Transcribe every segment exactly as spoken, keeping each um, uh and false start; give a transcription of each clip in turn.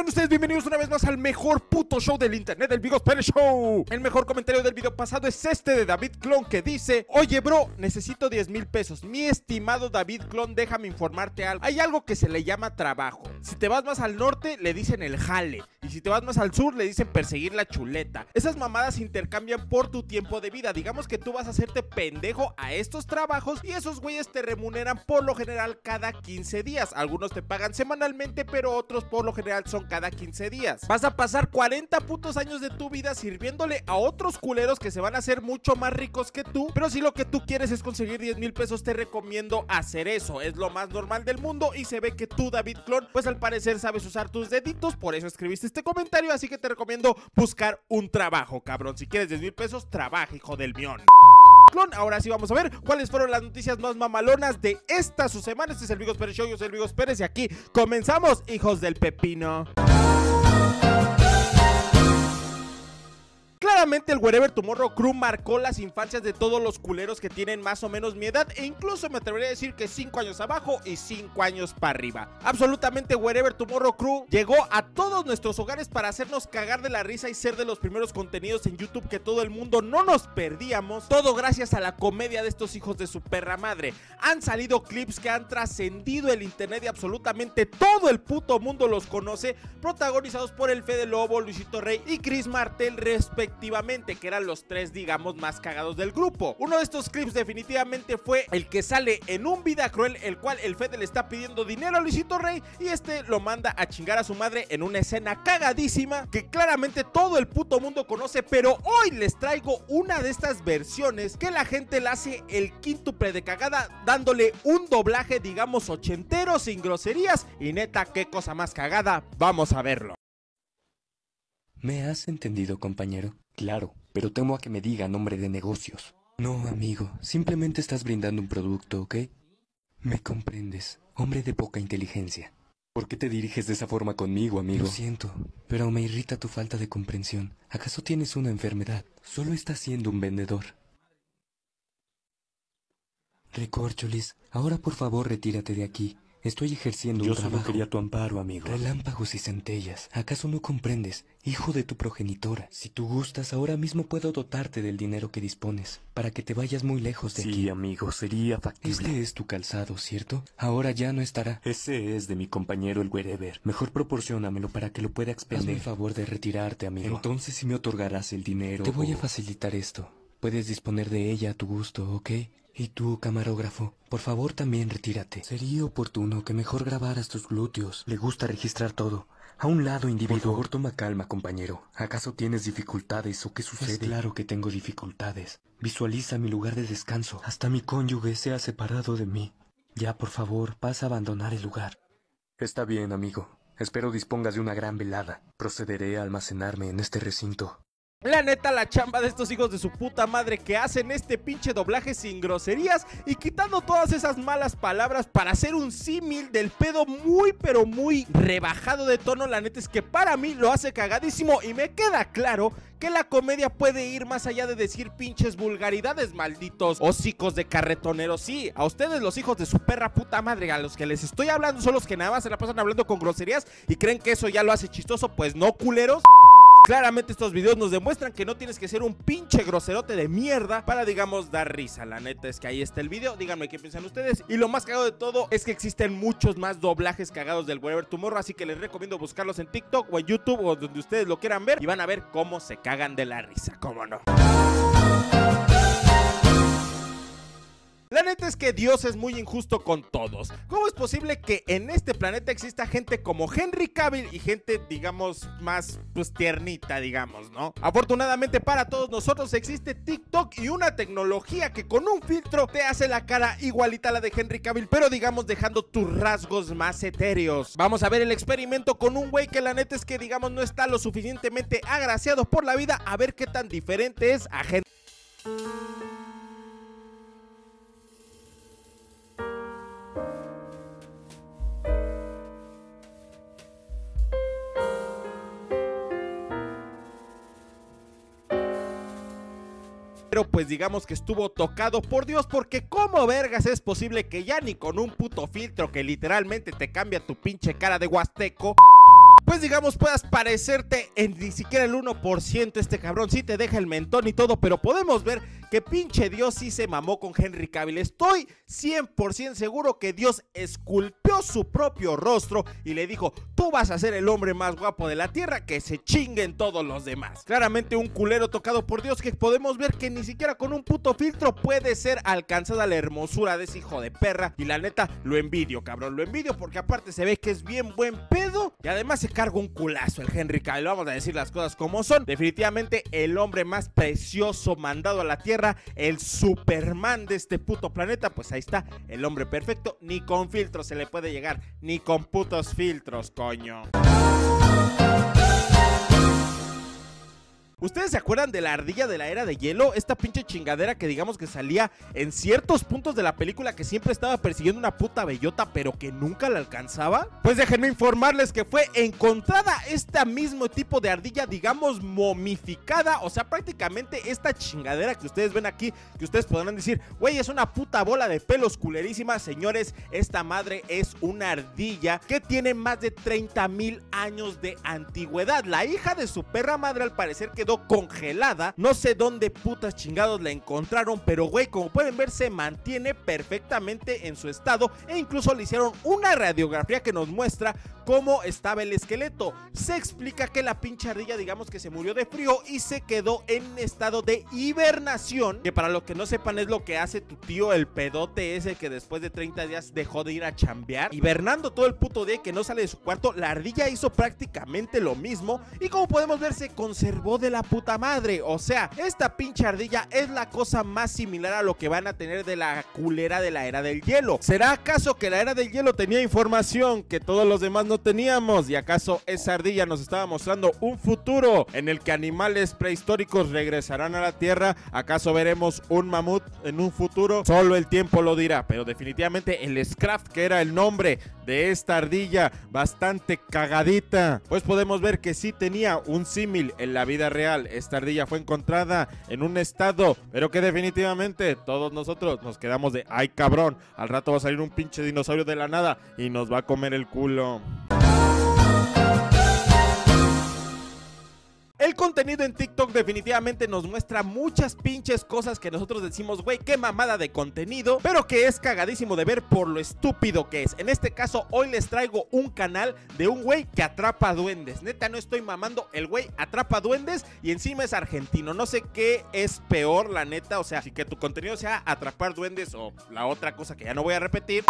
Sean ustedes bienvenidos una vez más al mejor puto show del internet, el Bigos Pérez Show. El mejor comentario del video pasado es este de David Clon, que dice: oye bro, necesito diez mil pesos. Mi estimado David Clon, déjame informarte algo. Hay algo que se le llama trabajo. Si te vas más al norte, le dicen el jale. Y si te vas más al sur, le dicen perseguir la chuleta. Esas mamadas se intercambian por tu tiempo de vida. Digamos que tú vas a hacerte pendejo a estos trabajos y esos güeyes te remuneran por lo general cada quince días. Algunos te pagan semanalmente, pero otros por lo general son cada quince días. Vas a pasar cuarenta putos años de tu vida sirviéndole a otros culeros que se van a hacer mucho más ricos que tú. Pero si lo que tú quieres es conseguir diez mil pesos, te recomiendo hacer eso. Es lo más normal del mundo y se ve que tú, David Clon, pues al parecer sabes usar tus deditos. Por eso escribiste este comentario, así que te recomiendo buscar un trabajo, cabrón. Si quieres diez mil pesos, trabaja, hijo del mión. Clon, ahora sí vamos a ver cuáles fueron las noticias más mamalonas de esta su semana. Este es el Bigos Pérez Show, yo soy el Bigos Pérez y aquí comenzamos, hijos del pepino. Claramente el Werevertumorro Crew marcó las infancias de todos los culeros que tienen más o menos mi edad, e incluso me atrevería a decir que cinco años abajo y cinco años para arriba. Absolutamente Werevertumorro Crew llegó a todos nuestros hogares para hacernos cagar de la risa y ser de los primeros contenidos en YouTube que todo el mundo no nos perdíamos, todo gracias a la comedia de estos hijos de su perra madre. Han salido clips que han trascendido el internet y absolutamente todo el puto mundo los conoce, protagonizados por el Fede Lobo, Luisito Rey y Chris Martel respectivamente, que eran los tres, digamos, más cagados del grupo. Uno de estos clips definitivamente fue el que sale en un Vida Cruel, el cual el Fede le está pidiendo dinero a Luisito Rey y este lo manda a chingar a su madre en una escena cagadísima que claramente todo el puto mundo conoce, pero hoy les traigo una de estas versiones que la gente le hace el quíntuple de cagada, dándole un doblaje, digamos, ochentero, sin groserías, y neta, qué cosa más cagada. Vamos a verlo. ¿Me has entendido, compañero? Claro, pero temo a que me diga nombre de negocios. No, amigo, simplemente estás brindando un producto, ¿ok? Me comprendes, hombre de poca inteligencia. ¿Por qué te diriges de esa forma conmigo, amigo? Lo siento, pero me irrita tu falta de comprensión. ¿Acaso tienes una enfermedad? Solo estás siendo un vendedor. Recorcholis, ahora por favor retírate de aquí. Estoy ejerciendo un trabajo. Yo solo quería tu amparo, amigo. Relámpagos y centellas. ¿Acaso no comprendes? Hijo de tu progenitora. Si tú gustas, ahora mismo puedo dotarte del dinero que dispones, para que te vayas muy lejos de aquí. Sí, amigo, sería factible. Este es tu calzado, ¿cierto? Ahora ya no estará. Ese es de mi compañero el Werever. Mejor proporciónamelo para que lo pueda expender. Hazme el favor de retirarte, amigo. Entonces si me otorgarás el dinero. Te voy a facilitar esto. Puedes disponer de ella a tu gusto, ¿ok? Y tú, camarógrafo, por favor también retírate. Sería oportuno que mejor grabaras tus glúteos. Le gusta registrar todo. A un lado, individuo. Por favor, toma calma, compañero. ¿Acaso tienes dificultades o qué sucede? Es claro que tengo dificultades. Visualiza mi lugar de descanso. Hasta mi cónyuge se ha separado de mí. Ya, por favor, pasa a abandonar el lugar. Está bien, amigo. Espero dispongas de una gran velada. Procederé a almacenarme en este recinto. La neta, la chamba de estos hijos de su puta madre que hacen este pinche doblaje sin groserías y quitando todas esas malas palabras para hacer un símil del pedo muy pero muy rebajado de tono, la neta es que para mí lo hace cagadísimo y me queda claro que la comedia puede ir más allá de decir pinches vulgaridades, malditos hocicos de carretoneros. Sí, a ustedes los hijos de su perra puta madre, a los que les estoy hablando son los que nada más se la pasan hablando con groserías y creen que eso ya lo hace chistoso. Pues no, culeros. Claramente estos videos nos demuestran que no tienes que ser un pinche groserote de mierda para, digamos, dar risa. La neta es que ahí está el video, díganme qué piensan ustedes. Y lo más cagado de todo es que existen muchos más doblajes cagados del Werevertumorro, así que les recomiendo buscarlos en TikTok o en YouTube o donde ustedes lo quieran ver y van a ver cómo se cagan de la risa, cómo no. La neta es que Dios es muy injusto con todos. ¿Cómo es posible que en este planeta exista gente como Henry Cavill y gente, digamos, más pues tiernita, digamos, ¿no? Afortunadamente para todos nosotros existe TikTok y una tecnología que con un filtro te hace la cara igualita a la de Henry Cavill, pero digamos dejando tus rasgos más etéreos. Vamos a ver el experimento con un güey que la neta es que, digamos, no está lo suficientemente agraciado por la vida, a ver qué tan diferente es a Henry. Pero pues digamos que estuvo tocado por Dios, porque ¿cómo vergas es posible que ya ni con un puto filtro que literalmente te cambia tu pinche cara de huasteco pues digamos puedas parecerte en ni siquiera el uno por ciento. Este cabrón sí te deja el mentón y todo, pero podemos ver que pinche Dios sí se mamó con Henry Cavill. Estoy cien por ciento seguro que Dios esculpió su propio rostro y le dijo: tú vas a ser el hombre más guapo de la tierra, que se chinguen todos los demás. Claramente un culero tocado por Dios, que podemos ver que ni siquiera con un puto filtro puede ser alcanzada la hermosura de ese hijo de perra. Y la neta, lo envidio, cabrón, lo envidio, porque aparte se ve que es bien buen pedo y además se carga un culazo el Henry Cavill. Vamos a decir las cosas como son. Definitivamente el hombre más precioso mandado a la tierra, el Superman de este puto planeta. Pues ahí está, el hombre perfecto. Ni con filtros se le puede llegar, ni con putos filtros, coño. ¿Ustedes se acuerdan de la ardilla de la era de hielo? Esta pinche chingadera que digamos que salía en ciertos puntos de la película, que siempre estaba persiguiendo una puta bellota pero que nunca la alcanzaba. Pues déjenme informarles que fue encontrada este mismo tipo de ardilla, digamos momificada. O sea, prácticamente esta chingadera que ustedes ven aquí, que ustedes podrán decir, güey, es una puta bola de pelos culerísima. Señores, esta madre es una ardilla que tiene más de treinta mil años de antigüedad. La hija de su perra madre al parecer quedó congelada, no sé dónde putas chingados la encontraron, pero güey, como pueden ver, se mantiene perfectamente en su estado, e incluso le hicieron una radiografía que nos muestra cómo estaba el esqueleto. Se explica que la pinche ardilla, digamos que se murió de frío y se quedó en estado de hibernación, que para los que no sepan es lo que hace tu tío el pedote ese que después de treinta días dejó de ir a chambear, hibernando todo el puto día que no sale de su cuarto. La ardilla hizo prácticamente lo mismo y como podemos ver se conservó de la puta madre. O sea, esta pinche ardilla es la cosa más similar a lo que van a tener de la culera de la era del hielo. ¿Será acaso que la era del hielo tenía información que todos los demás no teníamos? ¿Y acaso esa ardilla nos estaba mostrando un futuro en el que animales prehistóricos regresarán a la tierra? ¿Acaso veremos un mamut en un futuro? Solo el tiempo lo dirá, pero definitivamente el Scraft, que era el nombre de esta ardilla bastante cagadita, pues podemos ver que sí tenía un símil en la vida real. Esta ardilla fue encontrada en un estado, pero que definitivamente todos nosotros nos quedamos de ay cabrón, al rato va a salir un pinche dinosaurio de la nada y nos va a comer el culo. El contenido en TikTok definitivamente nos muestra muchas pinches cosas que nosotros decimos, güey, qué mamada de contenido, pero que es cagadísimo de ver por lo estúpido que es. En este caso, hoy les traigo un canal de un güey que atrapa duendes. Neta, no estoy mamando, el güey atrapa duendes y encima es argentino. No sé qué es peor, la neta, o sea, si que tu contenido sea atrapar duendes o la otra cosa que ya no voy a repetir.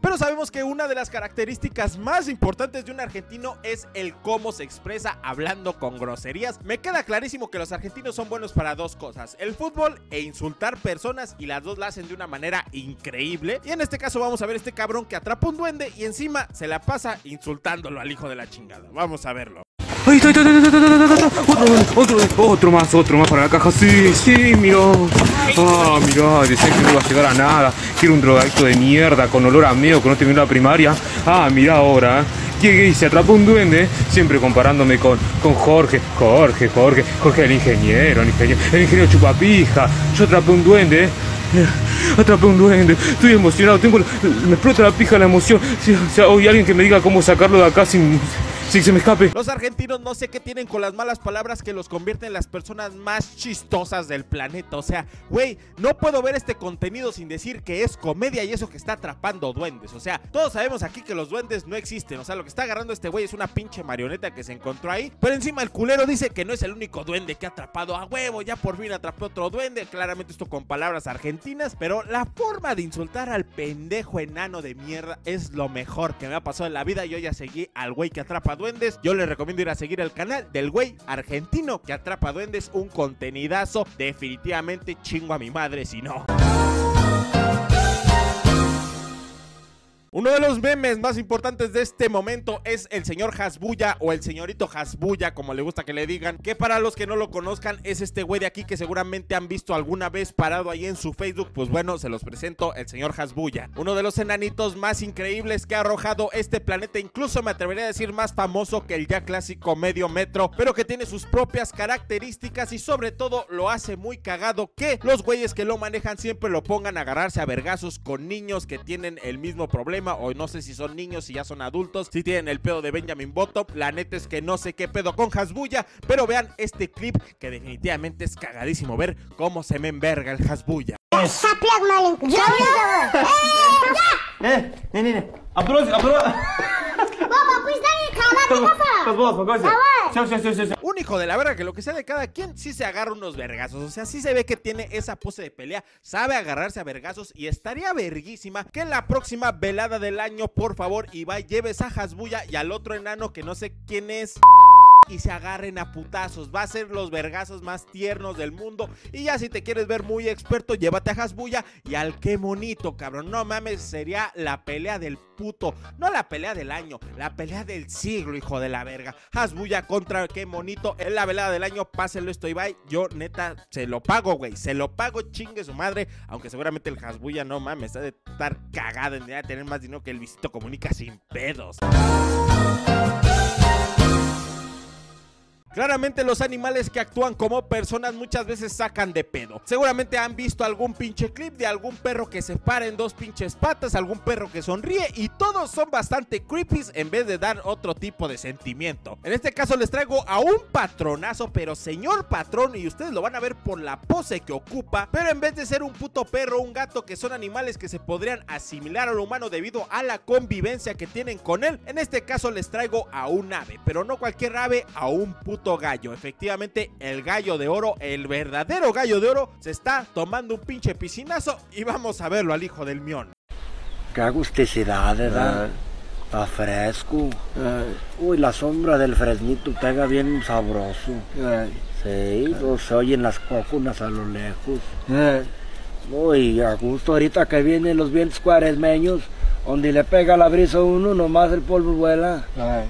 Pero sabemos que una de las características más importantes de un argentino es el cómo se expresa hablando con groserías. Me queda clarísimo que los argentinos son buenos para dos cosas: el fútbol e insultar personas, y las dos la hacen de una manera increíble. Y en este caso vamos a ver este cabrón que atrapa un duende y encima se la pasa insultándolo al hijo de la chingada. Vamos a verlo. Ay, ay, ay, ay, ay, ay, ay, ay. Otro, otro, otro más, otro más para la caja. Sí, sí, mirá. Ah, mirá, decía que no iba a llegar a nada. Quiero un drogadicto de mierda con olor a meo que no terminó la primaria. Ah, mirá ahora, ¿eh? Llegué y se atrapó un duende, siempre comparándome con, con Jorge. Jorge, Jorge, Jorge el ingeniero, el ingeniero, el ingeniero chupapija. Yo atrapé un duende. Atrapé un duende, estoy emocionado, tengo, me explota la pija la emoción. O sea, hoy alguien que me diga cómo sacarlo de acá sin... sí, se me escape. Los argentinos no sé qué tienen con las malas palabras que los convierten en las personas más chistosas del planeta. O sea, güey, no puedo ver este contenido sin decir que es comedia y eso que está atrapando duendes. O sea, todos sabemos aquí que los duendes no existen. O sea, lo que está agarrando este güey es una pinche marioneta que se encontró ahí. Pero encima el culero dice que no es el único duende que ha atrapado. A huevo, ya por fin atrapó otro duende. Claramente esto con palabras argentinas. Pero la forma de insultar al pendejo enano de mierda es lo mejor que me ha pasado en la vida. Yo ya seguí al güey que atrapa duendes. Yo les recomiendo ir a seguir el canal del güey argentino que atrapa duendes. Un contenidazo, definitivamente. Chingo a mi madre si no. Uno de los memes más importantes de este momento es el señor Hasbulla, o el señorito Hasbulla, como le gusta que le digan, que para los que no lo conozcan es este güey de aquí que seguramente han visto alguna vez parado ahí en su Facebook. Pues bueno, se los presento, el señor Hasbulla, uno de los enanitos más increíbles que ha arrojado este planeta, incluso me atrevería a decir más famoso que el ya clásico medio metro, pero que tiene sus propias características y sobre todo lo hace muy cagado que los güeyes que lo manejan siempre lo pongan a agarrarse a vergazos con niños que tienen el mismo problema. problema, o no sé si son niños, si ya son adultos, si tienen el pedo de Benjamin Button. La neta es que no sé qué pedo con Hasbulla, pero vean este clip que definitivamente es cagadísimo ver cómo se me enverga el Hasbulla. Eh, ne, ne, ne. Aprovecha, aprovecha. Papá, pues dale, calma, papá. Vos, vos, vos, vos. Un hijo de la verga que lo que sea de cada quien sí se agarra unos vergazos. O sea, sí se ve que tiene esa pose de pelea, sabe agarrarse a vergazos, y estaría verguísima que en la próxima velada del año, por favor, Ibai, lleves a Hasbulla y al otro enano que no sé quién es, y se agarren a putazos. Va a ser los vergazos más tiernos del mundo. Y ya si te quieres ver muy experto, llévate a Hasbulla y al Qué Monito, cabrón. No mames, sería la pelea del puto, no la pelea del año, la pelea del siglo, hijo de la verga. Hasbulla contra Qué Monito en la velada del año. Pásenlo esto, Ibai, yo neta se lo pago, güey, se lo pago, chingue su madre. Aunque seguramente el Hasbulla, no mames, ha de estar cagado, en de tener más dinero que el Luisito Comunica sin pedos. Claramente los animales que actúan como personas muchas veces sacan de pedo. Seguramente han visto algún pinche clip de algún perro que se para en dos pinches patas, algún perro que sonríe, y todos son bastante creepy en vez de dar otro tipo de sentimiento. En este caso les traigo a un patronazo, pero señor patrón, y ustedes lo van a ver por la pose que ocupa, pero en vez de ser un puto perro o un gato, que son animales que se podrían asimilar al humano debido a la convivencia que tienen con él, en este caso les traigo a un ave, pero no cualquier ave, a un puto gallo. Efectivamente, el gallo de oro, el verdadero gallo de oro, se está tomando un pinche piscinazo, y vamos a verlo al hijo del mión. Qué agusticidad, ¿verdad? Está fresco. Ay. Uy, la sombra del fresnito pega bien sabroso. Ay. Sí, no se oyen las cocunas a lo lejos. Ay. Uy, a gusto ahorita que vienen los vientos cuaresmeños, donde le pega la brisa a uno, nomás el polvo vuela. Ay.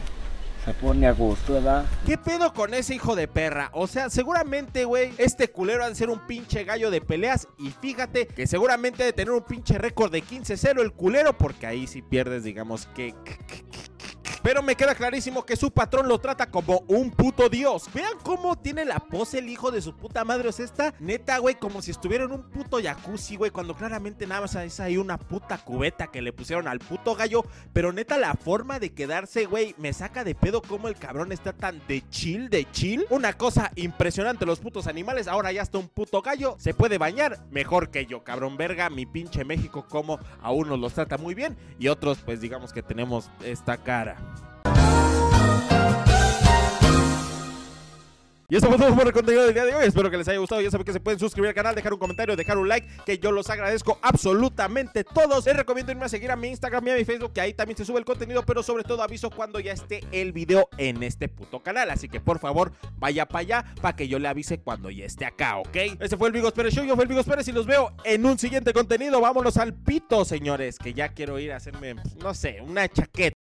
Se pone a gusto, ¿verdad? ¿Qué pedo con ese hijo de perra? O sea, seguramente, güey, este culero ha de ser un pinche gallo de peleas. Y fíjate que seguramente ha de tener un pinche récord de quince cero el culero, porque ahí sí pierdes, digamos que... Pero me queda clarísimo que su patrón lo trata como un puto dios. Vean cómo tiene la pose el hijo de su puta madre. O sea, está neta, güey, como si estuviera en un puto jacuzzi, güey, cuando claramente nada más es ahí una puta cubeta que le pusieron al puto gallo. Pero neta, la forma de quedarse, güey, me saca de pedo cómo el cabrón está tan de chill, de chill. Una cosa impresionante, los putos animales. Ahora ya está un puto gallo, se puede bañar mejor que yo, cabrón verga. Mi pinche México, como a unos los trata muy bien y otros, pues digamos que tenemos esta cara. Y eso fue todo por el contenido del día de hoy. Espero que les haya gustado. Ya saben que se pueden suscribir al canal, dejar un comentario, dejar un like, que yo los agradezco absolutamente todos. Les recomiendo irme a seguir a mi Instagram y a mi Facebook, que ahí también se sube el contenido, pero sobre todo aviso cuando ya esté el video en este puto canal. Así que por favor, vaya para allá para que yo le avise cuando ya esté acá, ¿ok? Ese fue el Bigos Pérez Show. Yo fui el Bigos Pérez y los veo en un siguiente contenido. Vámonos al pito, señores, que ya quiero ir a hacerme, no sé, una chaqueta.